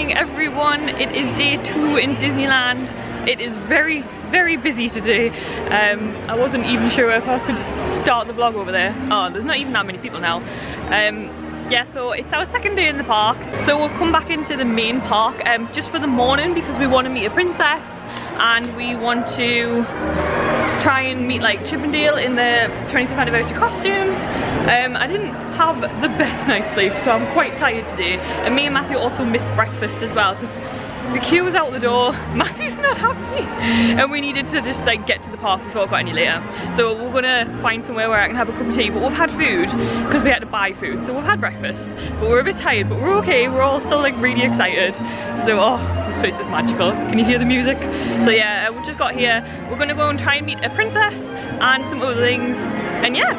morning, everyone. It is day 2 in Disneyland. It is very, very busy today. I wasn't even sure if I could start the vlog over there. Oh, there's not even that many people now. Yeah, so it's our second day in the park. So we'll come back into the main park just for the morning because we want to meet a princess and we want to try and meet like Chippendale in the 25th anniversary costumes. I didn't have the best night's sleep, so I'm quite tired today. And me and Matthew also missed breakfast as well because the queue was out the door. Matthew's not happy, and we needed to just like get to the park before it got any later. So we're gonna find somewhere where I can have a cup of tea. But we've had food because we had to buy food, so we've had breakfast. But we're a bit tired, but we're okay. We're all still like really excited. So oh, this place is magical. Can you hear the music? So yeah, we just got here. We're gonna go and try and meet a princess and some other things. And yeah,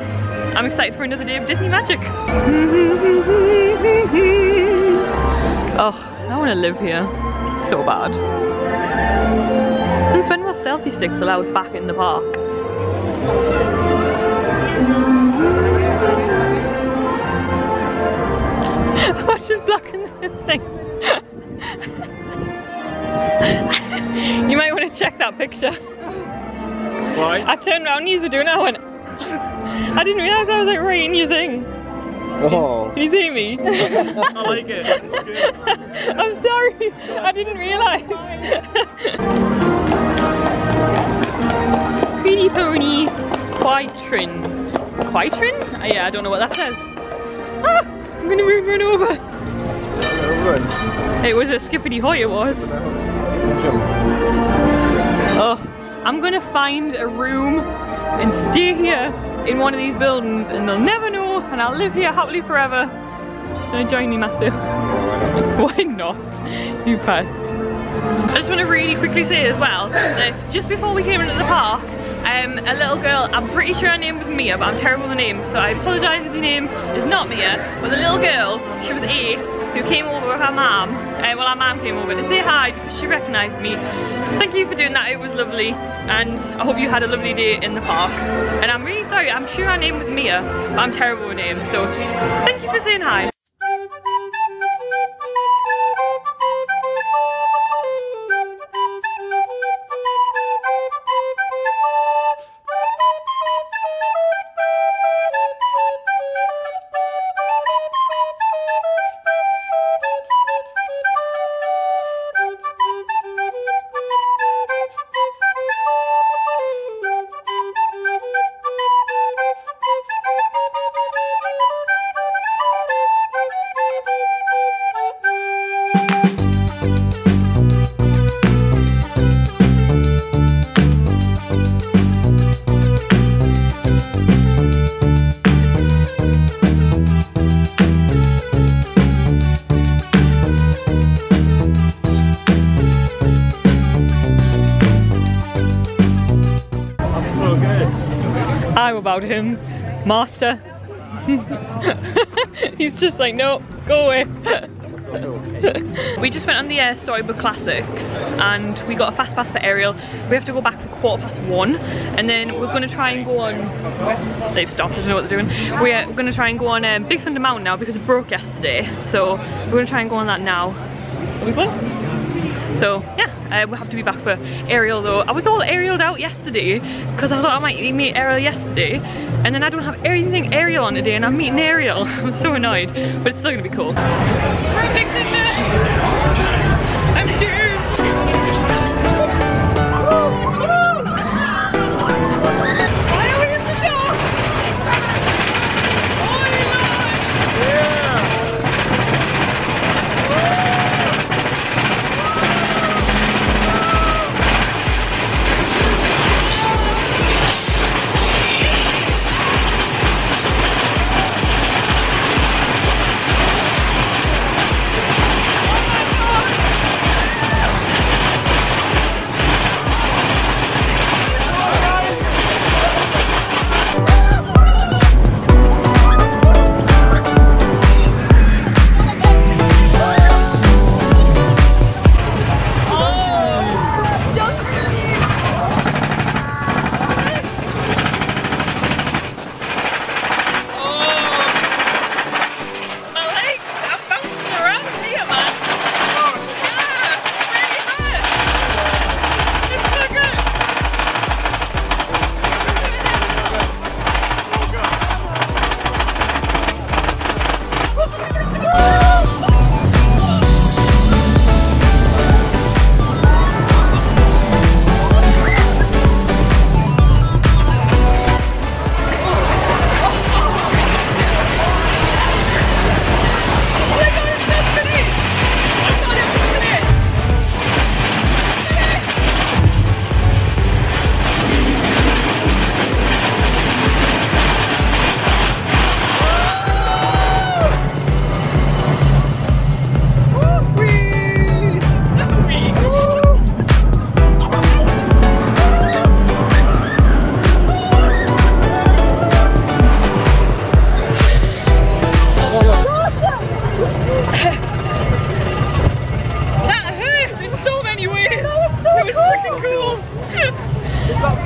I'm excited for another day of Disney magic. Oh, I want to live here. So bad. Since when were selfie sticks allowed back in the park? The watch is blocking the thing. You might want to check that picture. Why? I turned around and you were doing it, I went, I didn't realise I was like right in your thing. Oh. You see me? I like it. Good. I'm sorry, I didn't realise. Pretty pony, Quitrin. Quitrin? Yeah, I don't know what that says. Ah, I'm gonna be run over. It was a skippity hoy, it was. Oh, I'm gonna find a room and stay here in one of these buildings and they'll never know. And I'll live here happily forever. Don't join me, Matthew. Why not? You first. I just want to really quickly say as well that just before we came into the park, a little girl, I'm pretty sure her name was Mia, but I'm terrible with names, so I apologise if the name is not Mia. But the little girl, she was 8, who came over with her mum. Well, her mum came over to say hi because she recognised me. Thank you for doing that, it was lovely, and I hope you had a lovely day in the park. And I'm really sorry, I'm sure her name was Mia, but I'm terrible with names, so thank you for saying hi. About him, master. He's just like, no, go away. We just went on the Storybook Classics and we got a fast pass for Ariel. We have to go back for 1:15 and then we're going to try and go on, they've stopped, I don't know what they're doing. We're going to try and go on Big Thunder Mountain now because it broke yesterday, so we're going to try and go on that now. Are we going? So yeah, we'll have to be back for Ariel though. I was all Ariel'd out yesterday because I thought I might meet Ariel yesterday, and then I don't have anything Ariel on today and I'm meeting Ariel. I'm so annoyed, but it's still gonna be cool. I'm scared.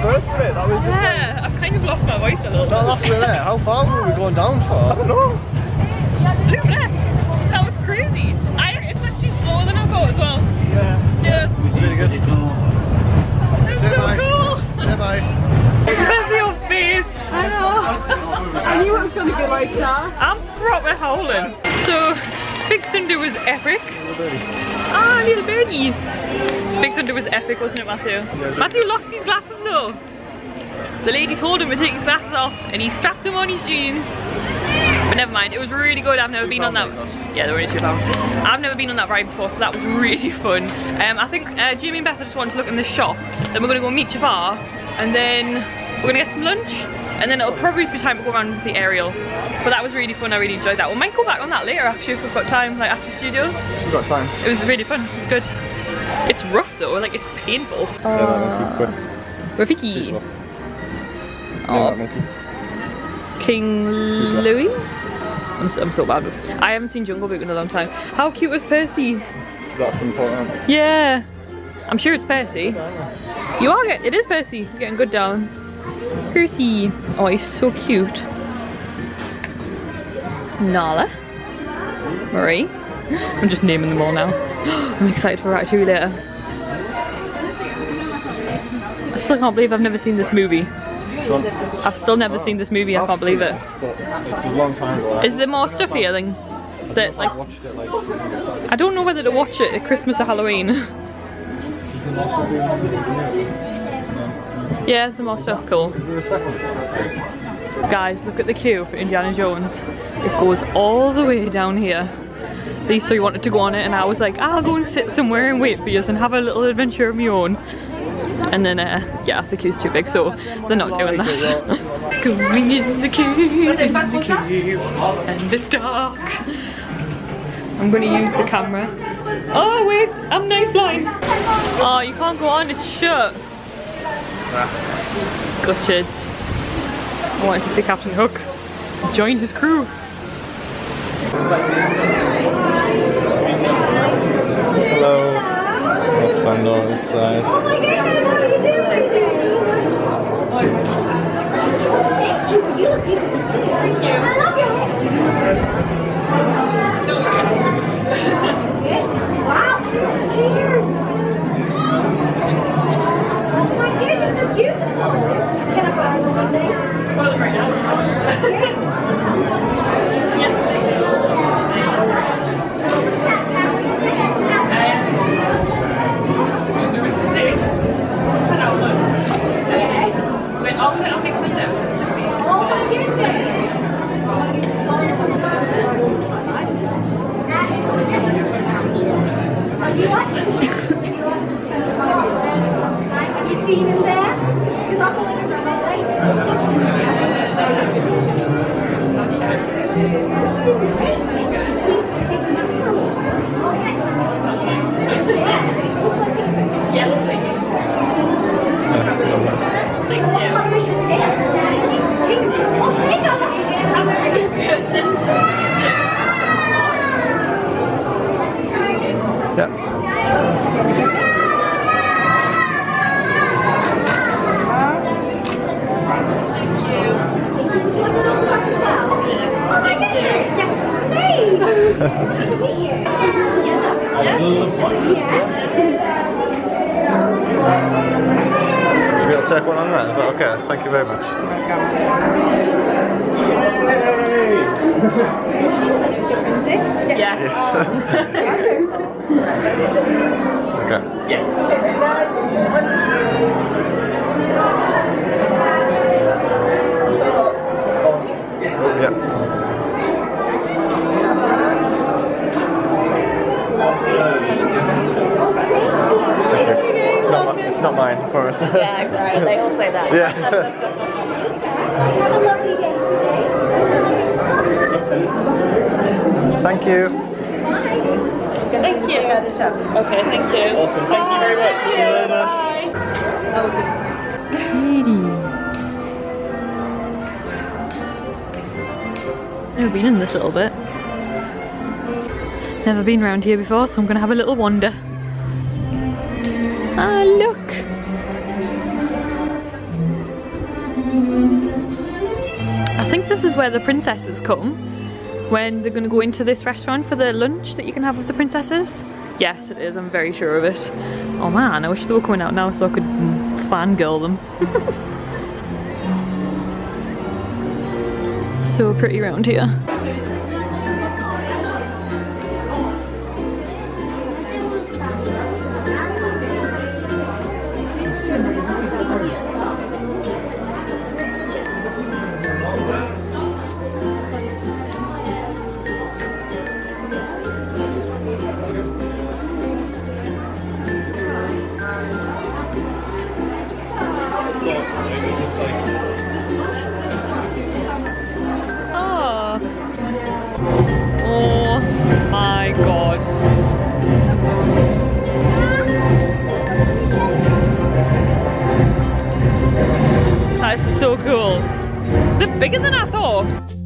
first bit. That was yeah, just like... I've kind of lost my voice a little bit. That last bit there, how far were we going down for? I don't know. That was crazy. It's actually slower than I thought as well. Yeah. Yeah. We did it again. Say bye. Cool. Say bye. That's your face. I know. I knew it was going to be like that. I'm proper howling. So, Big Thunder was epic. Ah, little birdie. Big Thunder was epic, wasn't it, Matthew? Yeah, Matthew lost his glasses though. The lady told him to take his glasses off and he strapped them on his jeans. But never mind, it was really good. I've never been on that. Yeah, they were only £2. I've never been on that ride before, so that was really fun. I think Jimmy and Beth just wanted to look in the shop. Then we're going to go meet Jafar and then we're going to get some lunch. And then it'll probably be time to go around and see Ariel. But that was really fun, I really enjoyed that. We might go back on that later actually if we've got time, like after studios. We've got time. It was really fun, it's good. It's rough though, like it's painful. Rafiki. Oh. King Louie? I'm so bad with it. I haven't seen Jungle Book in a long time. How cute was Percy? Is that from Port Island? Yeah. I'm sure it's Percy. You are getting, it is Percy. You're getting good down. Percy. Oh, he's so cute. Nala. Marie. I'm just naming them all now. I'm excited for Ratatouille later. I still can't believe I've never seen this movie. I've still never seen this movie, I can't believe it. It's a long time ago. Is there more stuff here than that, like, I don't know whether to watch it at Christmas or Halloween. Yeah, some more stuff, cool. Is there a second? Guys, look at the queue for Indiana Jones. It goes all the way down here. These three wanted to go on it and I was like, I'll go and sit somewhere and wait for you and have a little adventure of my own. And then, yeah, the queue's too big, so they're not doing that. Going in the queue, and the dark. I'm going to use the camera. Oh, wait, I'm night blind. Oh, you can't go on, it's shut. Gutted. I wanted to see Captain Hook join his crew. Hello. I'll stand on this side. Oh my goodness, oh my goodness, they're beautiful! Can I buy one thing? Well, right now. Yes, oh my goodness! Have you seen him there? Because I feel like it's not that late. Yeah. Oh my goodness! Yes, please! Nice to meet you. I love it. Yes. Should we all take one on that? Is that okay? Thank you very much. Yay! Yes. Okay. Yeah. Yeah. It's not mine, of course. Yeah, exactly. They all say that. Yeah. Have a lovely day today. Thank you. Bye. Thank you. Okay, thank you. Awesome. Thank you very much. Thank you very much. Bye. Katie. Never been in this little bit. Never been around here before, so I'm gonna have a little wander. Ah, look! this is where the princesses come, when they're gonna go into this restaurant for their lunch that you can have with the princesses. Yes, it is, I'm very sure of it. Oh man, I wish they were coming out now so I could fangirl them. So pretty around here. So cool. They're bigger than I thought.